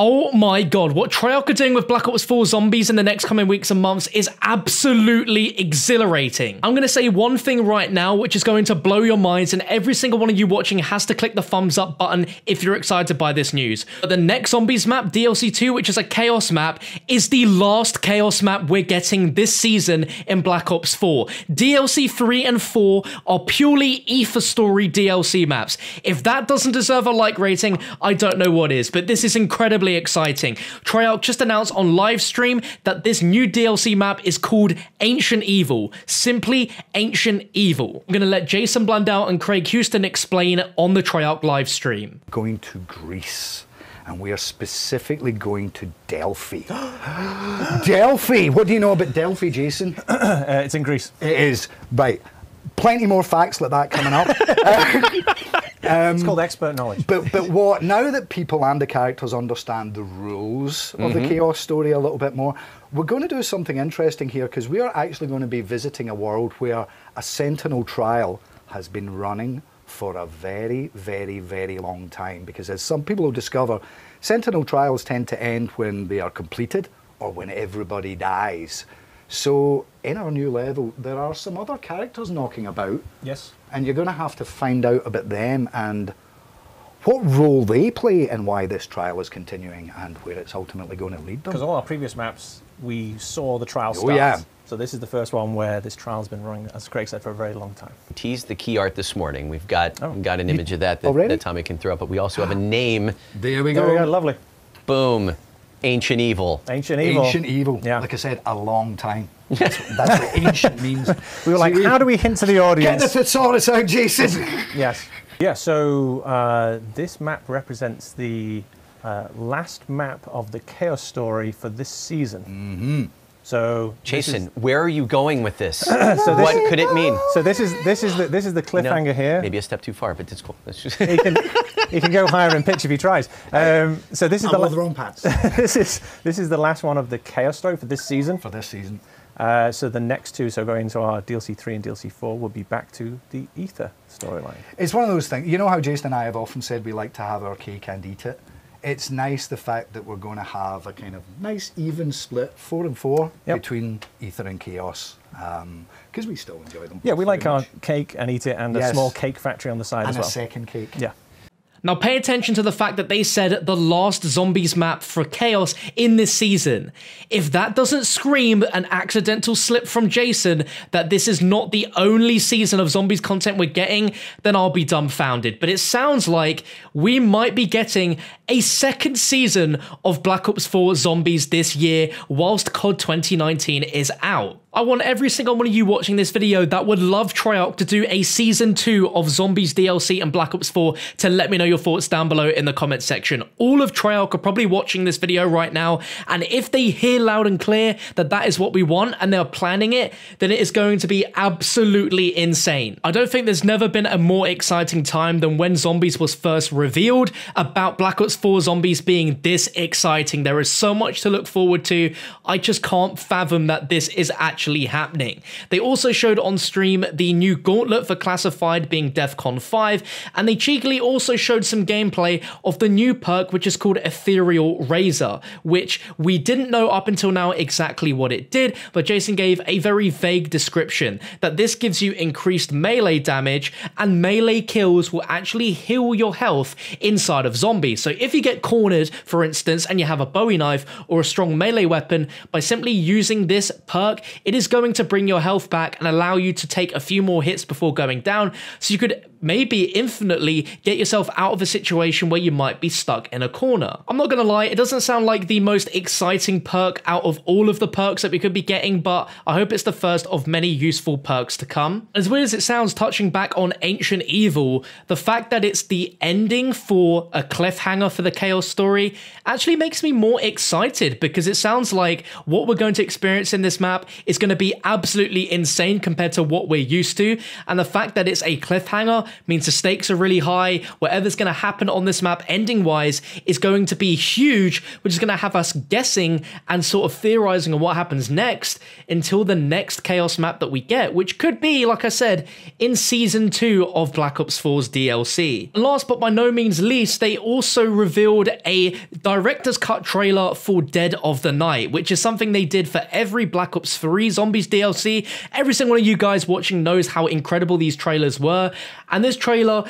Oh my god, what Treyarch are doing with Black Ops 4 Zombies in the next coming weeks and months is absolutely exhilarating. I'm going to say one thing right now which is going to blow your minds, and every single one of you watching has to click the thumbs up button if you're excited by this news. But the next Zombies map, DLC 2, which is a Chaos map, is the last Chaos map we're getting this season in Black Ops 4. DLC 3 and 4 are purely Aether story DLC maps. If that doesn't deserve a like rating, I don't know what is, but this is incredibly exciting. Treyarch just announced on live stream that this new DLC map is called Ancient Evil. Simply Ancient Evil. I'm going to let Jason Blundell and Craig Houston explain on the Treyarch live stream. Going to Greece, and we are specifically going to Delphi. Delphi! What do you know about Delphi, Jason? It's in Greece. It is. Right. Plenty more facts like that coming up. It's called expert knowledge. But what, now that people and the characters understand the rules of the Chaos story a little bit more, we're going to do something interesting here, because we are actually going to be visiting a world where a Sentinel trial has been running for a very, very, very long time. Because as some people will discover, Sentinel trials tend to end when they are completed or when everybody dies. So in our new level, there are some other characters knocking about. Yes. And you're going to have to find out about them and what role they play and why this trial is continuing and where it's ultimately going to lead them. Because all our previous maps, we saw the trial start. Yeah. So this is the first one where this trial's been running, as Craig said, for a very long time. We teased the key art this morning. We've got an image of that Tommy can throw up, but we also have a name. There we go. There we go. Lovely. Boom. Ancient Evil. Ancient Evil. Ancient Evil. Yeah. Like I said, a long time. That's what ancient means. We were like, so how do we hint to the audience? Get the thesaurus out, Jason. Yes. Yeah, so this map represents the last map of the Chaos story for this season. So Jason, where are you going with this? So what could it mean? So this is the cliffhanger here. Maybe a step too far, but it's cool. He can go higher in pitch if he tries. So this is the wrong paths. this is the last one of the Chaos story for this season. For this season. So the next two, so going into our DLC 3 and DLC 4, we'll be back to the Aether storyline. It's one of those things. You know how Jason and I have often said we like to have our cake and eat it. It's nice, the fact that we're going to have a kind of nice even split, 4 and 4, between Aether and Chaos, because we still enjoy them. Yeah, we like our cake and eat it, and a small cake factory on the side as well. And a second cake. Yeah. Now pay attention to the fact that they said the last Zombies map for Chaos in this season. If that doesn't scream an accidental slip from Jason that this is not the only season of Zombies content we're getting, then I'll be dumbfounded. But it sounds like we might be getting a second season of Black Ops 4 Zombies this year whilst COD 2019 is out. I want every single one of you watching this video that would love Treyarch to do a Season 2 of Zombies DLC and Black Ops 4 to let me know your thoughts down below in the comments section. All of Treyarch are probably watching this video right now, and if they hear loud and clear that that is what we want and they're planning it, then it is going to be absolutely insane. I don't think there's never been a more exciting time than when Zombies was first revealed about Black Ops 4 Zombies being this exciting. There is so much to look forward to. I just can't fathom that this is actually happening. They also showed on stream the new gauntlet for Classified being Defcon 5, and they cheekily also showed some gameplay of the new perk which is called Ethereal Razor, which we didn't know up until now exactly what it did, but Jason gave a very vague description that this gives you increased melee damage, and melee kills will actually heal your health inside of Zombies. So if you get cornered, for instance, and you have a Bowie knife or a strong melee weapon, by simply using this perk, it is going to bring your health back and allow you to take a few more hits before going down, so you could maybe infinitely get yourself out of a situation where you might be stuck in a corner. I'm not gonna lie, it doesn't sound like the most exciting perk out of all of the perks that we could be getting, but I hope it's the first of many useful perks to come. As weird as it sounds, touching back on Ancient Evil, the fact that it's the ending for a cliffhanger for the Chaos story actually makes me more excited, because it sounds like what we're going to experience in this map is going to be absolutely insane compared to what we're used to, and the fact that it's a cliffhanger means the stakes are really high. Whatever's going to happen on this map ending wise is going to be huge, which is going to have us guessing and sort of theorizing on what happens next until the next Chaos map that we get, which could be, like I said, in Season 2 of Black Ops 4's DLC. And last but by no means least, they also revealed revealed a director's cut trailer for Dead of the Night, which is something they did for every Black Ops 3 Zombies DLC. Every single one of you guys watching knows how incredible these trailers were, and this trailer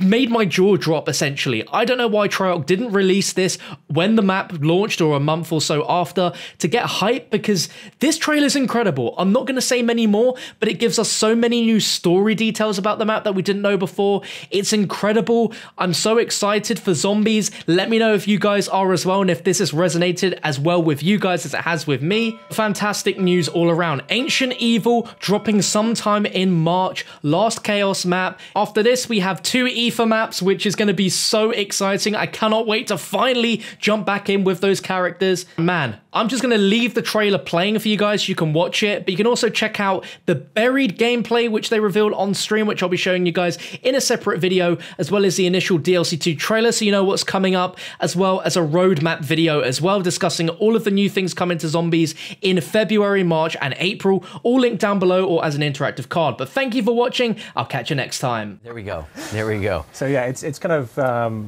made my jaw drop, essentially. I don't know why Treyarch didn't release this when the map launched or a month or so after to get hype, because this trailer is incredible. I'm not going to say many more, but it gives us so many new story details about the map that we didn't know before. It's incredible. I'm so excited for Zombies. Let me know if you guys are as well, and if this has resonated as well with you guys as it has with me. Fantastic news all around. Ancient Evil dropping sometime in March. Last Chaos map. After this, we have 2 Aether maps, which is going to be so exciting. I cannot wait to finally jump back in with those characters. Man, I'm just going to leave the trailer playing for you guys. You can watch it, but you can also check out the buried gameplay, which they revealed on stream, which I'll be showing you guys in a separate video, as well as the initial DLC 2 trailer, so you know what's coming up, as well as a roadmap video as well, discussing all of the new things coming to Zombies in February, March, and April, all linked down below or as an interactive card. But thank you for watching. I'll catch you next time. There we go. There we go. So yeah, it's kind of,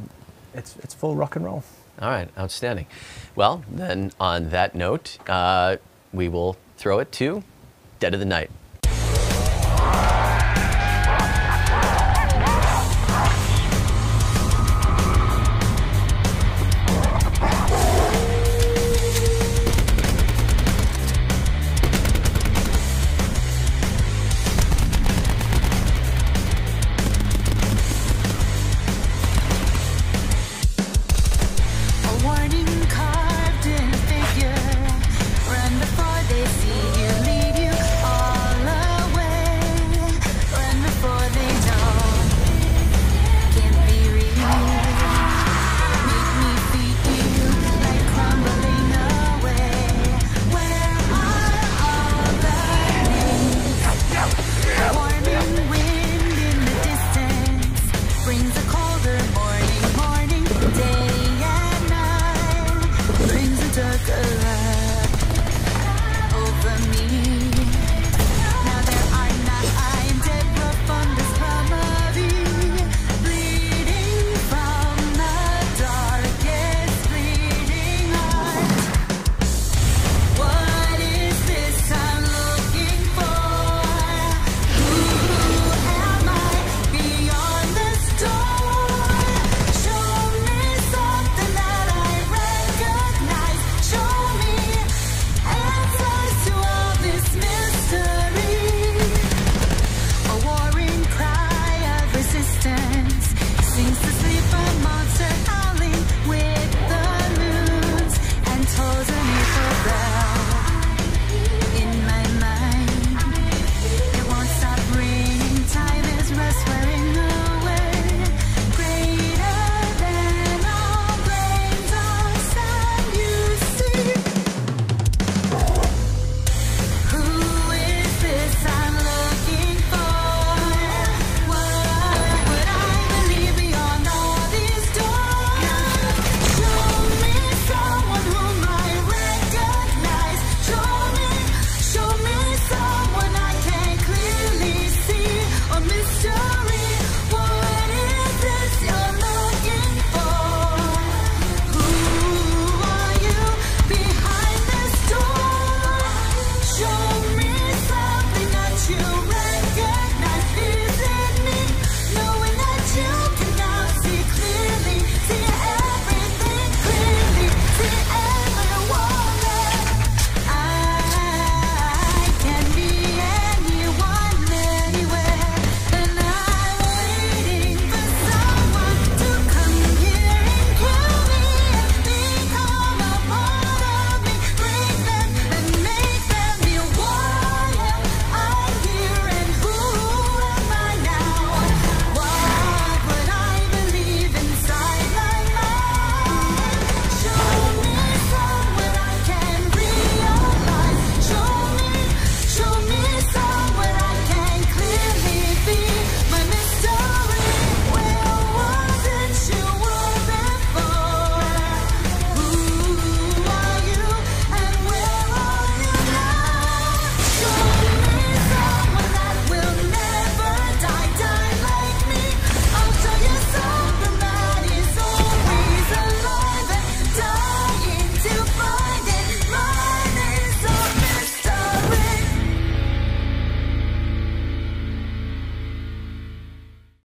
it's full rock and roll. All right, outstanding. Well, then on that note, we will throw it to Dead of the Night.